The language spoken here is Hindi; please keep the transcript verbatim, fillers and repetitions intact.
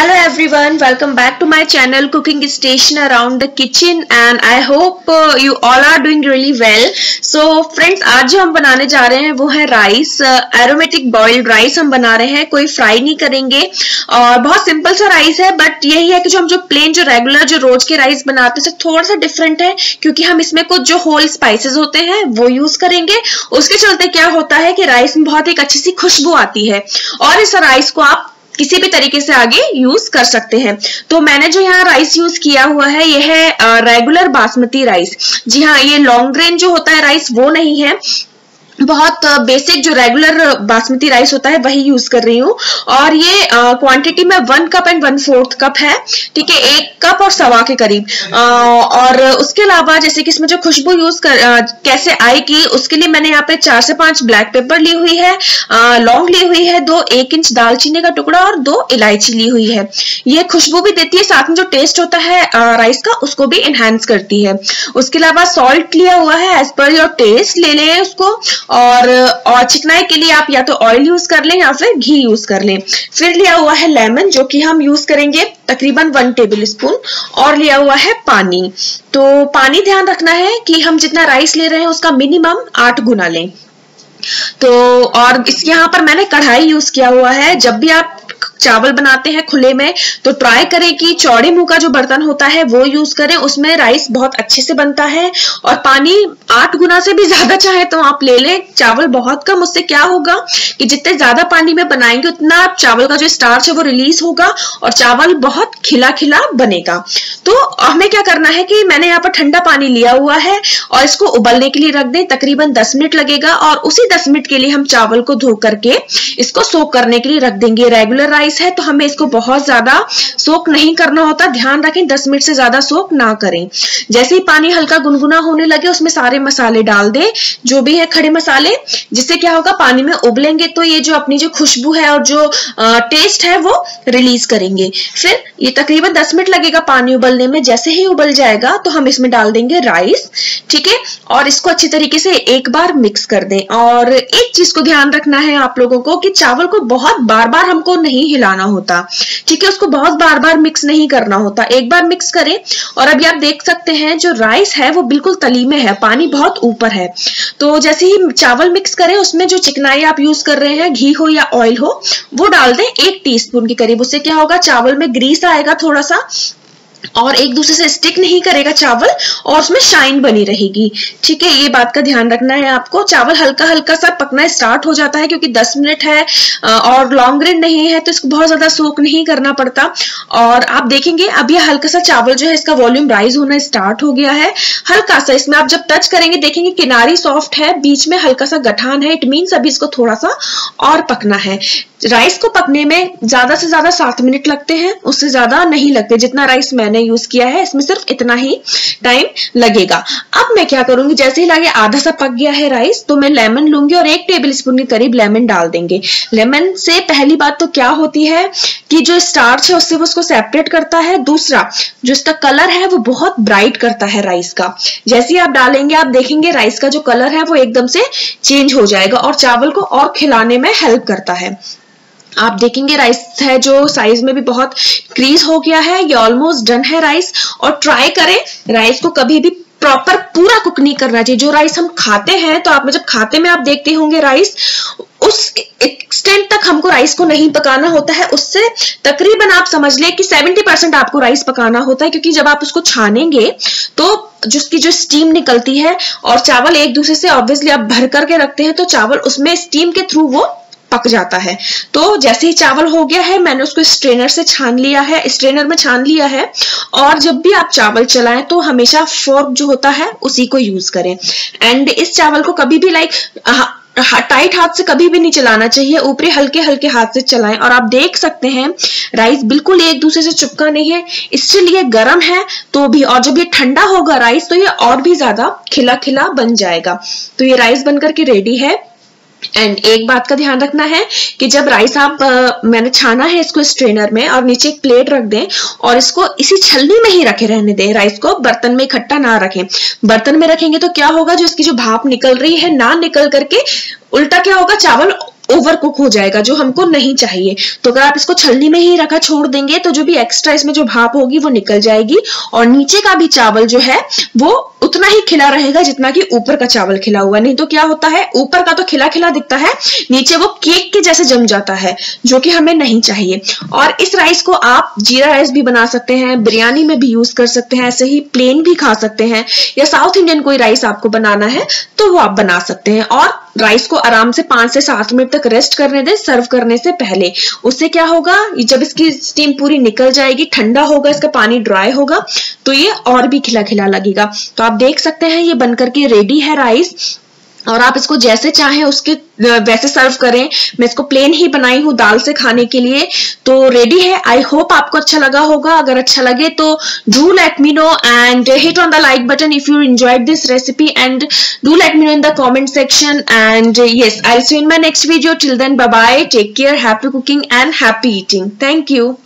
Hello everyone, welcome back to my channel Cooking Station Around The Kitchen and I hope uh, you all are doing really well. So friends, आज जो हम बनाने जा रहे हैं वो है राइस, एरोमेटिक बॉइल्ड राइस हम बना रहे हैं, कोई फ्राई नहीं करेंगे और बहुत सिंपल सा राइस है। बट यही है कि जो हम जो प्लेन जो रेगुलर जो रोज के राइस बनाते हैं थोड़ा सा डिफरेंट है, क्योंकि हम इसमें कुछ जो होल स्पाइसेस होते हैं वो यूज करेंगे। उसके चलते क्या होता है कि राइस में बहुत एक अच्छी सी खुशबू आती है और इस राइस को आप किसी भी तरीके से आगे यूज कर सकते हैं। तो मैंने जो यहाँ राइस यूज किया हुआ है यह है रेगुलर बासमती राइस। जी हाँ, ये लॉन्ग ग्रेन जो होता है राइस वो नहीं है, बहुत बेसिक जो रेगुलर बासमती राइस होता है वही यूज कर रही हूँ। और ये क्वांटिटी में one cup and one fourth cup है, ठीक है, एक कप और सवा के करीब। आ, और उसके अलावा जैसे कि इसमें जो खुशबू यूज कर आ, कैसे आएगी उसके लिए मैंने यहाँ पे चार से पांच ब्लैक पेपर ली हुई है, लौंग ली हुई है, दो एक इंच दालचीनी का टुकड़ा और दो इलायची ली हुई है। ये खुशबू भी देती है, साथ में जो टेस्ट होता है आ, राइस का उसको भी एनहेंस करती है। उसके अलावा सॉल्ट लिया हुआ है एज पर योर टेस्ट, ले लें उसको। और, और चिकनाई के लिए आप या तो ऑयल यूज कर लें या फिर घी यूज कर लें। फिर लिया हुआ है लेमन जो कि हम यूज करेंगे तकरीबन वन टेबल स्पून, और लिया हुआ है पानी। तो पानी ध्यान रखना है कि हम जितना राइस ले रहे हैं उसका मिनिमम आठ गुना लें। तो और इस यहाँ पर मैंने कढ़ाई यूज किया हुआ है। जब भी आप चावल बनाते हैं खुले में तो ट्राई करें कि चौड़े मुंह का जो बर्तन होता है वो यूज करें, उसमें राइस बहुत अच्छे से बनता है। और पानी आठ गुना से भी ज्यादा चाहे तो आप ले लें, चावल बहुत कम। उससे क्या होगा कि जितने ज्यादा पानी में बनाएंगे उतना चावल का जो स्टार्च है वो रिलीज होगा और चावल बहुत खिला खिला बनेगा। तो हमें क्या करना है कि मैंने यहाँ पर ठंडा पानी लिया हुआ है और इसको उबलने के लिए रख दें, तकरीबन दस मिनट लगेगा। और उसी दस मिनट के लिए हम चावल को धो करके इसको सोक करने के लिए रख देंगे। रेगुलर राइस है तो हमें इसको बहुत ज्यादा सोक नहीं करना होता, ध्यान रखें दस मिनट से ज्यादा सोक ना करें। जैसे ही पानी हल्का गुनगुना होने लगे उसमें सारे मसाले डाल दें, जो भी है खड़े मसाले, जिससे क्या होगा पानी में उबलेंगे तो ये जो अपनी जो खुशबू है और जो आ, टेस्ट है वो रिलीज करेंगे। फिर ये तकरीबन दस मिनट लगेगा पानी उबलने में। जैसे ही उबल जाएगा तो हम इसमें डाल देंगे राइस, ठीक है, और इसको अच्छी तरीके से एक बार मिक्स कर दें। और एक चीज को ध्यान रखना है आप लोगों को कि चावल को बहुत बार बार हमको नहीं हिलाना होता, ठीक है, उसको बहुत बार बार मिक्स नहीं करना होता, एक बार मिक्स करें। और अभी आप देख सकते हैं जो राइस है वो बिल्कुल तली में है, पानी बहुत ऊपर है। तो जैसे ही चावल मिक्स करें उसमें जो चिकनाई आप यूज कर रहे हैं, घी हो या ऑयल हो, वो डाल दें एक टीस्पून के करीब। उससे क्या होगा चावल में ग्रीस आएगा थोड़ा सा और एक दूसरे से स्टिक नहीं करेगा चावल और उसमें शाइन बनी रहेगी, ठीक है। ये बात का ध्यान रखना है आपको। चावल हल्का हल्का सा पकना स्टार्ट हो जाता है क्योंकि दस मिनट है और लॉन्ग ग्रेन नहीं है तो इसको बहुत ज्यादा सोक नहीं करना पड़ता। और आप देखेंगे अब यह हल्का सा चावल जो है इसका वॉल्यूम राइज होना स्टार्ट हो गया है हल्का सा। इसमें आप जब टच करेंगे देखेंगे किनारी सॉफ्ट है, बीच में हल्का सा गठान है, इट मीन्स अभी इसको थोड़ा सा और पकना है। राइस को पकने में ज्यादा से ज्यादा सात मिनट लगते हैं, उससे ज्यादा नहीं लगते। जितना राइस मैंने यूज किया है इसमें सिर्फ इतना ही टाइम लगेगा। अब मैं क्या करूंगी, जैसे ही लगे आधा सा पक गया है राइस तो मैं लेमन लूंगी और एक टेबल स्पून के करीब लेमन डाल देंगे। लेमन से पहली बात तो क्या होती है कि जो स्टार्च है उससे वो उसको सेपरेट करता है, दूसरा जो इसका कलर है वो बहुत ब्राइट करता है राइस का। जैसे ही आप डालेंगे आप देखेंगे राइस का जो कलर है वो एकदम से चेंज हो जाएगा और चावल को और खिलाने में हेल्प करता है। आप देखेंगे राइस है जो साइज में भी बहुत क्रीज हो गया है। ये ऑलमोस्ट डन है राइस। और ट्राई करें राइस को कभी भी प्रॉपर पूरा कुक नहीं करना चाहिए। जो राइस हम खाते हैं तो आप में जब खाते में आप देखते होंगे राइस उस एक्सटेंट तक हमको राइस को नहीं पकाना होता है, उससे तकरीबन आप समझ लें कि सत्तर परसेंट आपको राइस पकाना होता है। क्योंकि जब आप उसको छानेंगे तो जिसकी जो स्टीम निकलती है और चावल एक दूसरे से ऑब्वियसली आप भर करके रखते हैं तो चावल उसमें स्टीम के थ्रू वो पक जाता है। तो जैसे ही चावल हो गया है मैंने उसको स्ट्रेनर से छान लिया है, स्ट्रेनर में छान लिया है। और जब भी आप चावल चलाएं तो हमेशा फोर्क जो होता है उसी को यूज करें। एंड इस चावल को कभी भी लाइक टाइट हाथ से कभी भी नहीं चलाना चाहिए, ऊपरी हल्के हल्के हाथ से चलाएं। और आप देख सकते हैं राइस बिल्कुल एक दूसरे से चिपका नहीं है, इसके लिए गर्म है तो भी। और जब ये ठंडा होगा राइस तो ये और भी ज्यादा खिला खिला बन जाएगा। तो ये राइस बनकर के रेडी है। एंड एक बात का ध्यान रखना है कि जब राइस आप आ, मैंने छाना है इसको स्ट्रेनर में और नीचे एक प्लेट रख दें और इसको इसी छलनी में ही रखे रहने दें। राइस को बर्तन में इकट्ठा ना रखें, बर्तन में रखेंगे तो क्या होगा जो इसकी जो भाप निकल रही है ना निकल करके उल्टा क्या होगा चावल ओवर कुक हो जाएगा जो हमको नहीं चाहिए। तो अगर आप इसको छलनी में ही रखा छोड़ देंगे तो जो भी एक्स्ट्रा इसमें जो भाप होगी वो निकल जाएगी और नीचे का भी चावल जो है वो उतना ही खिला रहेगा जितना कि ऊपर का चावल खिला हुआ। नहीं तो क्या होता है, ऊपर का तो खिला खिला दिखता है, नीचे वो केक के जैसे जम जाता है, जो कि हमें नहीं चाहिए। और इस राइस को आप जीरा राइस भी बना सकते हैं, बिरयानी में भी यूज कर सकते हैं, ऐसे ही प्लेन भी खा सकते हैं, या साउथ इंडियन कोई राइस आपको बनाना है तो वो आप बना सकते हैं। और राइस को आराम से पांच से सात मिनट तक रेस्ट करने दें सर्व करने से पहले। उससे क्या होगा, जब इसकी स्टीम पूरी निकल जाएगी, ठंडा होगा, इसका पानी ड्राई होगा, तो ये और भी खिला खिला लगेगा। तो आप देख सकते हैं ये बनकर के रेडी है राइस, और आप इसको जैसे चाहें उसके वैसे सर्व करें। मैं इसको प्लेन ही बनाई हूँ दाल से खाने के लिए। तो रेडी है, आई होप आपको अच्छा लगा होगा। अगर अच्छा लगे तो do let me know and hit on the like button if you enjoyed this recipe, and do let me know in the comment section, and yes I will see you in my next video. Till then bye bye, take care, happy cooking and happy eating. Thank you.